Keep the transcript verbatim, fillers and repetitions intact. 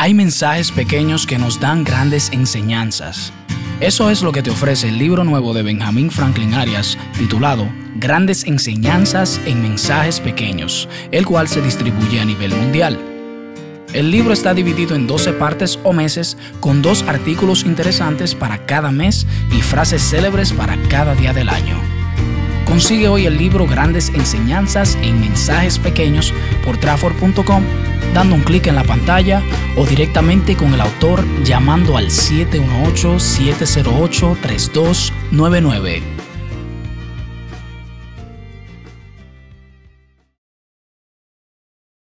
Hay mensajes pequeños que nos dan grandes enseñanzas. Eso es lo que te ofrece el libro nuevo de Benjamin Franklin Arias, titulado Grandes Enseñanzas en Mensajes Pequeños, el cual se distribuye a nivel mundial. El libro está dividido en doce partes o meses, con dos artículos interesantes para cada mes y frases célebres para cada día del año. Consigue hoy el libro Grandes Enseñanzas en Mensajes Pequeños por Trafford punto com, dando un clic en la pantalla o directamente con el autor llamando al siete uno ocho, siete cero ocho, tres dos nueve nueve.